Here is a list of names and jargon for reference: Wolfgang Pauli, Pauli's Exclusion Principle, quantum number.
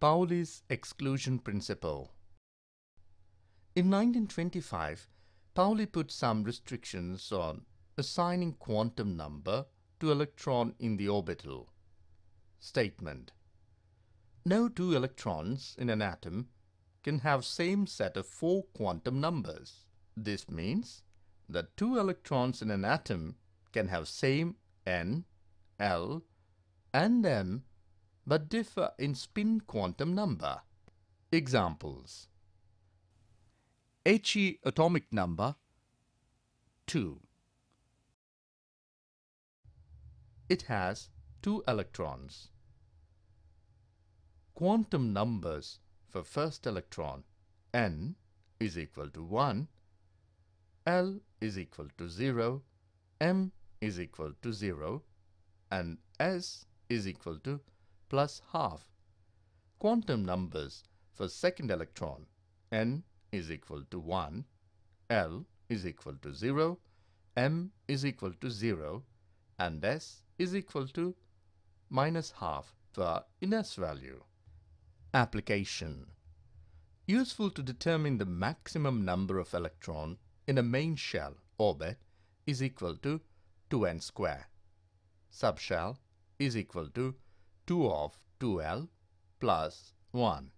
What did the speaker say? Pauli's Exclusion Principle. In 1925, Pauli put some restrictions on assigning quantum number to electron in the orbital. Statement: no two electrons in an atom can have same set of four quantum numbers. This means that two electrons in an atom can have same n, l, and m, but differ in spin quantum number. Examples: He atomic number 2. It has 2 electrons. Quantum numbers for first electron n is equal to 1, l is equal to 0, m is equal to 0, and s is equal to plus half. Quantum numbers for second electron n is equal to 1, l is equal to 0, m is equal to 0, and s is equal to minus half for inner's value. Application: useful to determine the maximum number of electron in a main shell orbit is equal to 2n square. Subshell is equal to 2 of 2l plus 1.